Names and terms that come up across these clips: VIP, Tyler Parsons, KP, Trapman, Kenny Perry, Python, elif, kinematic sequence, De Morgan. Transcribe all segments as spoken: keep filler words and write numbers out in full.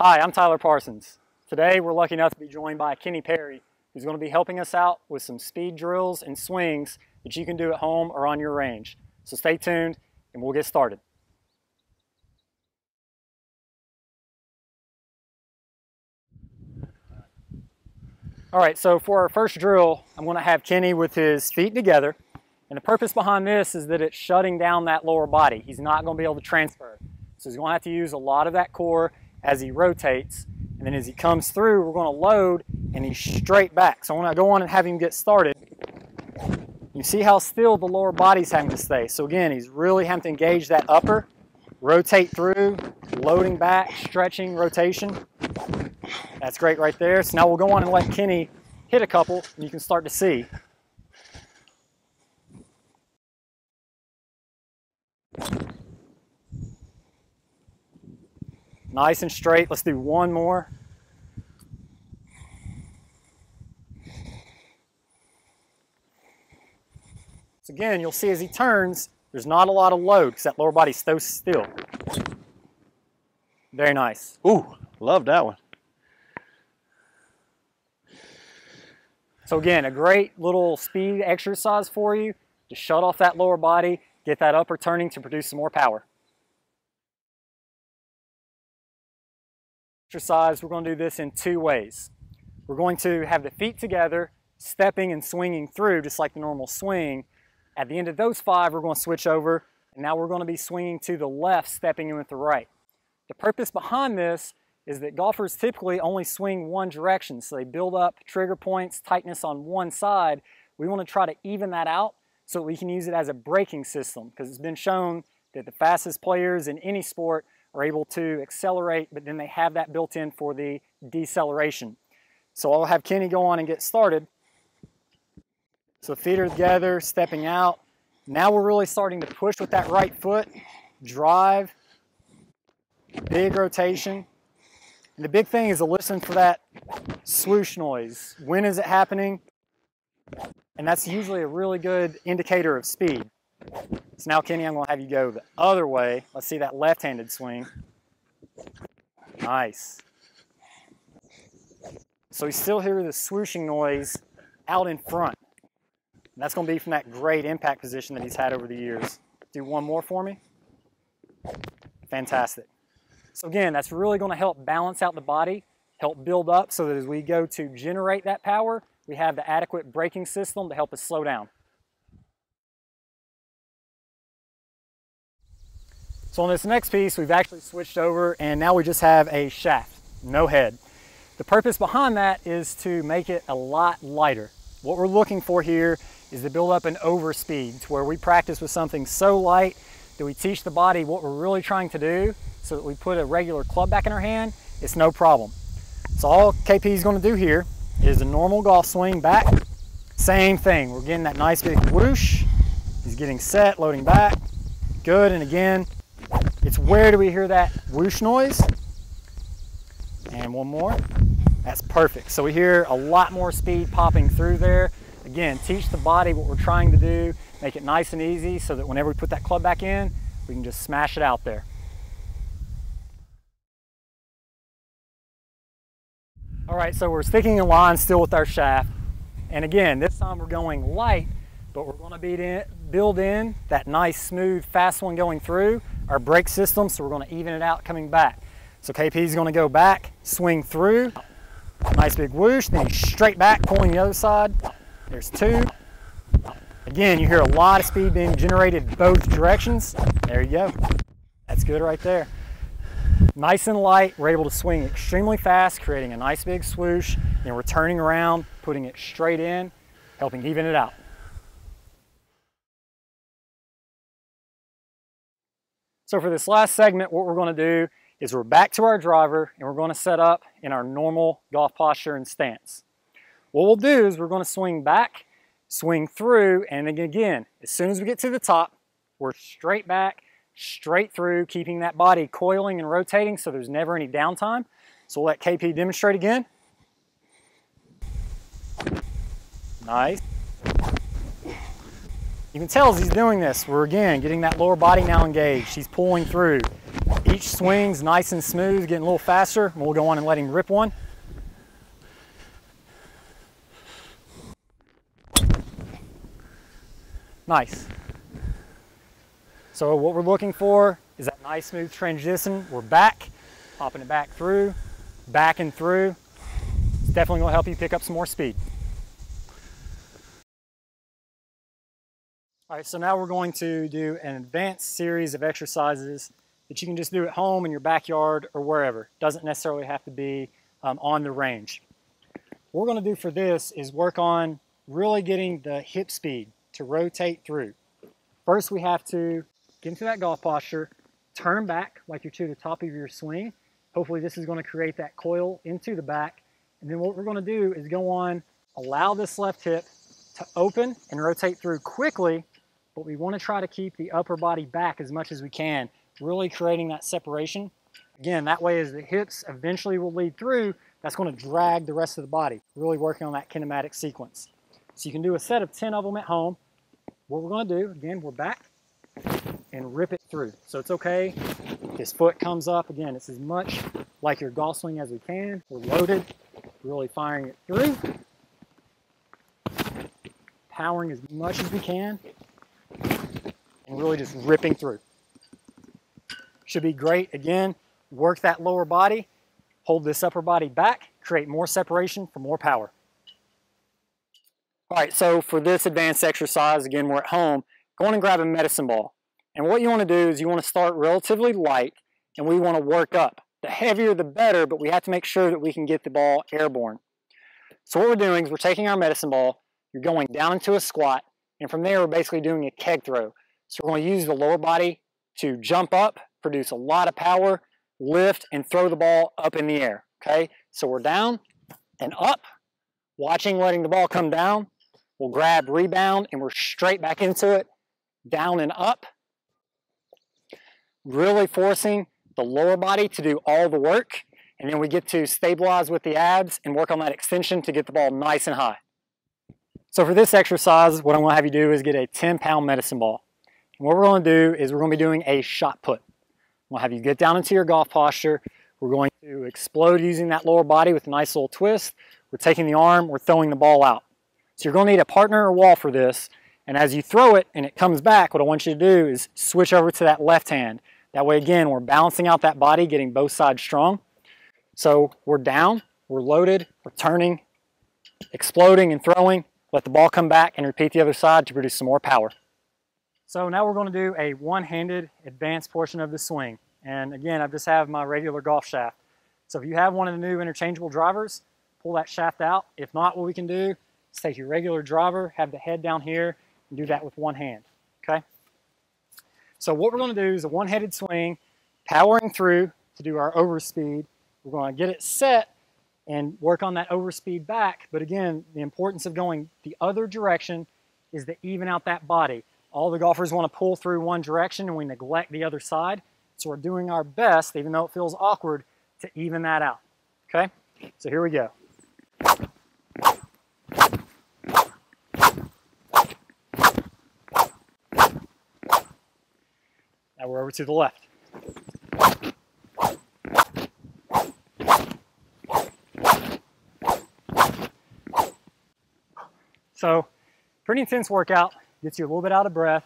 Hi, I'm Tyler Parsons. Today we're lucky enough to be joined by Kenny Perry, who's going to be helping us out with some speed drills and swings that you can do at home or on your range. So stay tuned and we'll get started. All right, so for our first drill, I'm going to have Kenny with his feet together. And the purpose behind this is that it's shutting down that lower body. He's not going to be able to transfer. So he's going to have to use a lot of that core as he rotates, and then as he comes through, we're going to load and he's straight back. So when I go on and have him get started, you see how still the lower body's having to stay. So again, he's really having to engage that upper, rotate through, loading back, stretching, rotation. That's great right there. So now we'll go on and let Kenny hit a couple and you can start to see. Nice and straight. Let's do one more. So again, you'll see as he turns, there's not a lot of load because that lower body's so still. Very nice. Ooh, love that one. So again, a great little speed exercise for you to shut off that lower body, get that upper turning to produce some more power. Exercise, we're going to do this in two ways. We're going to have the feet together, stepping and swinging through just like the normal swing. At the end of those five, we're going to switch over, and now we're going to be swinging to the left, stepping in with the right. The purpose behind this is that golfers typically only swing one direction, so they build up trigger points, tightness on one side. We want to try to even that out so that we can use it as a braking system, because it's been shown that the fastest players in any sport are able to accelerate, but then they have that built in for the deceleration. So I'll have Kenny go on and get started. So feet are together, stepping out. Now we're really starting to push with that right foot, drive, big rotation. And the big thing is to listen for that swoosh noise. When is it happening? And that's usually a really good indicator of speed. So now, Kenny, I'm going to have you go the other way. Let's see that left-handed swing. Nice. So you still hear the swooshing noise out in front. And that's going to be from that great impact position that he's had over the years. Do one more for me. Fantastic. So again, that's really going to help balance out the body, help build up so that as we go to generate that power, we have the adequate braking system to help us slow down. So on this next piece, we've actually switched over and now we just have a shaft, no head. The purpose behind that is to make it a lot lighter. What we're looking for here is to build up an overspeed to where we practice with something so light that we teach the body what we're really trying to do so that we put a regular club back in our hand, it's no problem. So all K P is going to do here is a normal golf swing back. Same thing, we're getting that nice big whoosh. He's getting set, loading back. Good, and again, it's where do we hear that whoosh noise? And one more. That's perfect. So we hear a lot more speed popping through there. Again, teach the body what we're trying to do, make it nice and easy so that whenever we put that club back in, we can just smash it out there. All right, so we're sticking in line still with our shaft. And again, this time we're going light, but we're going to build in that nice, smooth, fast one going through our brake system, so we're going to even it out coming back. So K P is going to go back, swing through, nice big whoosh, then he's straight back, pulling the other side. There's two. Again, you hear a lot of speed being generated both directions. There you go. That's good right there. Nice and light, we're able to swing extremely fast, creating a nice big swoosh, and we're turning around, putting it straight in, helping even it out. So for this last segment, what we're going to do is we're back to our driver and we're going to set up in our normal golf posture and stance. What we'll do is we're going to swing back, swing through, and again, as soon as we get to the top, we're straight back, straight through, keeping that body coiling and rotating so there's never any downtime. So we'll let K P demonstrate again. Nice. You can tell as he's doing this, we're again getting that lower body now engaged. He's pulling through. Each swing's nice and smooth, getting a little faster. We'll go on and let him rip one. Nice. So what we're looking for is that nice smooth transition. We're back, popping it back through, back and through. It's definitely gonna help you pick up some more speed. All right, so now we're going to do an advanced series of exercises that you can just do at home, in your backyard, or wherever. Doesn't necessarily have to be um, on the range. What we're gonna do for this is work on really getting the hip speed to rotate through. First, we have to get into that golf posture, turn back like you're to the top of your swing. Hopefully this is gonna create that coil into the back. And then what we're gonna do is go on, allow this left hip to open and rotate through quickly, but we wanna try to keep the upper body back as much as we can, really creating that separation. Again, that way as the hips eventually will lead through, that's gonna drag the rest of the body, really working on that kinematic sequence. So you can do a set of ten of them at home. What we're gonna do, again, we're back and rip it through. So it's okay, his foot comes up. Again, it's as much like your golf swing as we can. We're loaded, really firing it through. Powering as much as we can and really just ripping through. Should be great. Again, work that lower body, hold this upper body back, create more separation for more power. All right, so for this advanced exercise, again, we're at home. Go on and grab a medicine ball. And what you wanna do is you wanna start relatively light and we wanna work up. The heavier the better, but we have to make sure that we can get the ball airborne. So what we're doing is we're taking our medicine ball, you're going down into a squat, and from there we're basically doing a keg throw. So we're gonna use the lower body to jump up, produce a lot of power, lift, and throw the ball up in the air, okay? So we're down and up, watching, letting the ball come down. We'll grab rebound and we're straight back into it, down and up. Really forcing the lower body to do all the work, and then we get to stabilize with the abs and work on that extension to get the ball nice and high. So for this exercise, what I'm gonna have you do is get a ten pound medicine ball. And what we're gonna do is we're gonna be doing a shot put. I'm gonna have you get down into your golf posture. We're going to explode using that lower body with a nice little twist. We're taking the arm, we're throwing the ball out. So you're gonna need a partner or wall for this, and as you throw it and it comes back, what I want you to do is switch over to that left hand. That way, again, we're balancing out that body, getting both sides strong. So we're down, we're loaded, we're turning, exploding and throwing. Let the ball come back and repeat the other side to produce some more power. So now we're gonna do a one-handed advanced portion of the swing. And again, I just have my regular golf shaft. So if you have one of the new interchangeable drivers, pull that shaft out. If not, what we can do is take your regular driver, have the head down here, and do that with one hand, okay? So what we're gonna do is a one-handed swing, powering through to do our overspeed. We're gonna get it set and work on that overspeed back, but again, the importance of going the other direction is to even out that body. All the golfers wanna pull through one direction and we neglect the other side, so we're doing our best, even though it feels awkward, to even that out, okay? So here we go. Now we're over to the left. So, pretty intense workout, gets you a little bit out of breath.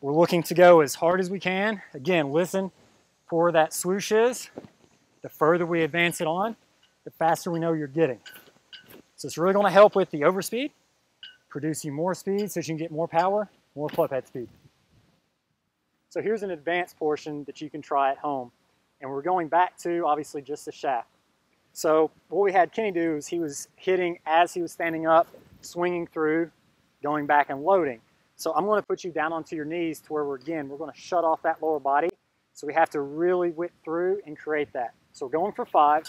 We're looking to go as hard as we can. Again, listen for where that swoosh is. The further we advance it on, the faster we know you're getting. So it's really gonna help with the overspeed, produce you more speed so you can get more power, more club head speed. So here's an advanced portion that you can try at home. And we're going back to, obviously, just the shaft. So what we had Kenny do is he was hitting as he was standing up, swinging through, going back and loading. So I'm gonna put you down onto your knees to where we're, again, we're gonna shut off that lower body. So we have to really whip through and create that. So we're going for five.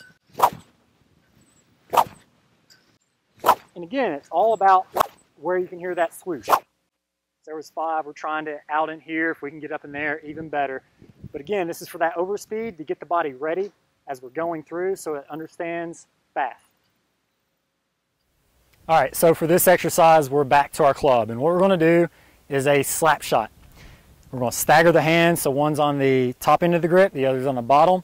And again, it's all about where you can hear that swoosh. There was five, we're trying to out in here. If we can get up in there, even better. But again, this is for that overspeed to get the body ready as we're going through so it understands fast. All right, so for this exercise, we're back to our club. And what we're gonna do is a slap shot. We're going to stagger the hands so one's on the top end of the grip, the other's on the bottom.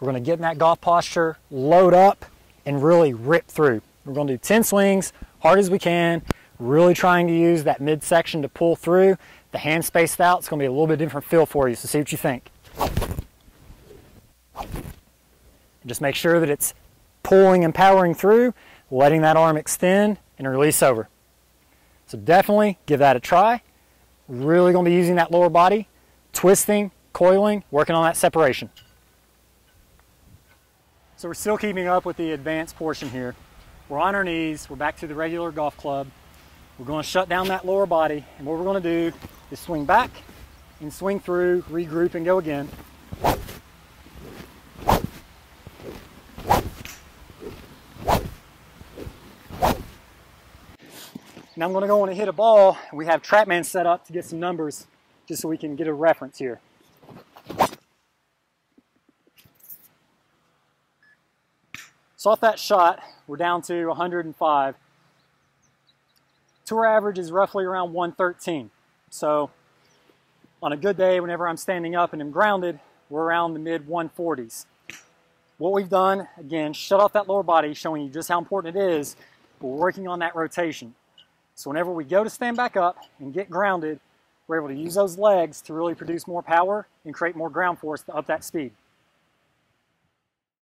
We're going to get in that golf posture, load up, and really rip through. We're going to do ten swings, hard as we can, really trying to use that midsection to pull through. The hand spaced out, it's going to be a little bit different feel for you, so see what you think. Just make sure that it's pulling and powering through, letting that arm extend and release over. So definitely give that a try. Really going to be using that lower body, twisting, coiling, working on that separation. So we're still keeping up with the advanced portion here. We're on our knees, we're back to the regular golf club. We're going to shut down that lower body, and what we're going to do is swing back and swing through, regroup and go again. Now I'm going to go on and hit a ball. We have Trapman set up to get some numbers just so we can get a reference here. So off that shot, we're down to one hundred and five. Tour average is roughly around one thirteen. So on a good day, whenever I'm standing up and I'm grounded, we're around the mid one forties. What we've done, again, shut off that lower body, showing you just how important it is, but we're working on that rotation. So whenever we go to stand back up and get grounded, we're able to use those legs to really produce more power and create more ground force to up that speed.